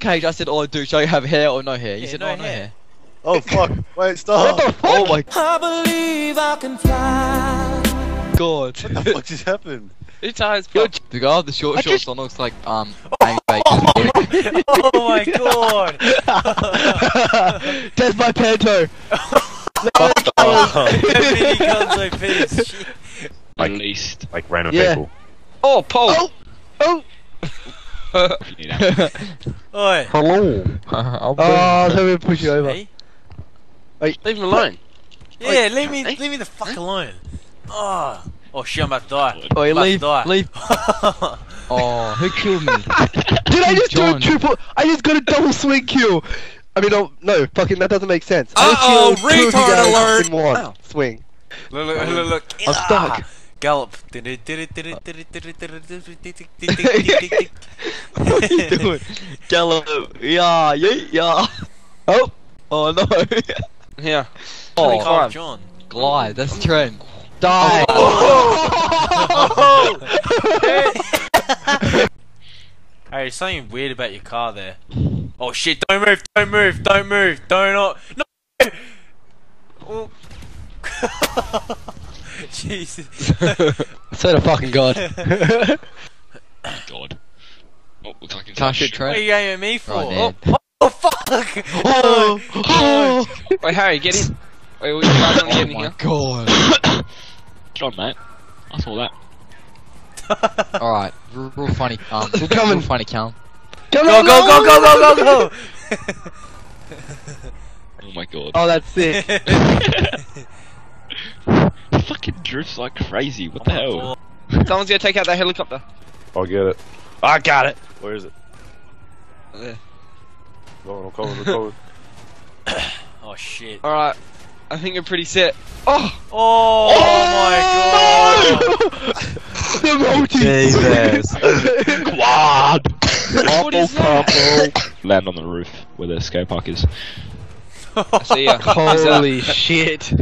cage, I said, oh dude, show you have hair or no hair. You said, no, no hair. Oh fuck, wait, stop. What the fuck? Oh my God. I believe I can fly. God. What the fuck just happened? The guy with the short shorts on looks like, Oh my God. That's my panto. Like, least. Like random people. Oh, Paul. Oh. Oi. Hello. Oh, so we push you over. Hey. Hey. Leave him alone. Yeah, leave me the fuck alone. Oh. Oh shit, I'm about to die. Oh, you leave. Leave. Oh, who killed me? Did I just do a triple? I just got a double swing kill. I mean, no, fucking that doesn't make sense. Oh, retard alert! In one swing. Look. I'm stuck. Gallop. What are you doing? Gallop. Yeah. Oh no. Yeah. Oh, John. Glide. That's the trend. Die. Hey, there's something weird about your car there. Oh shit! Don't move! Don't move! Don't move! Don't not. No. Oh. Jesus. So the fucking god. God. Oh, we're talking shit. What are you aiming at me for? Right, oh fuck! Oh. Wait, Harry, get in. Wait, what are you guys on getting here? Oh my god. John, mate. I saw that. Alright, real funny calm. We're coming. Real funny calm. Go, go, go! Oh my god. Oh, that's sick. Fucking drifts like crazy. What the hell? Someone's gonna take out that helicopter. I'll get it. I got it. Where is it? There. I'm coming. Oh shit. All right. I think I'm pretty set. Oh my god! The multi. Jesus. Quad. Land on the roof where the skate park is. I see ya. Holy shit.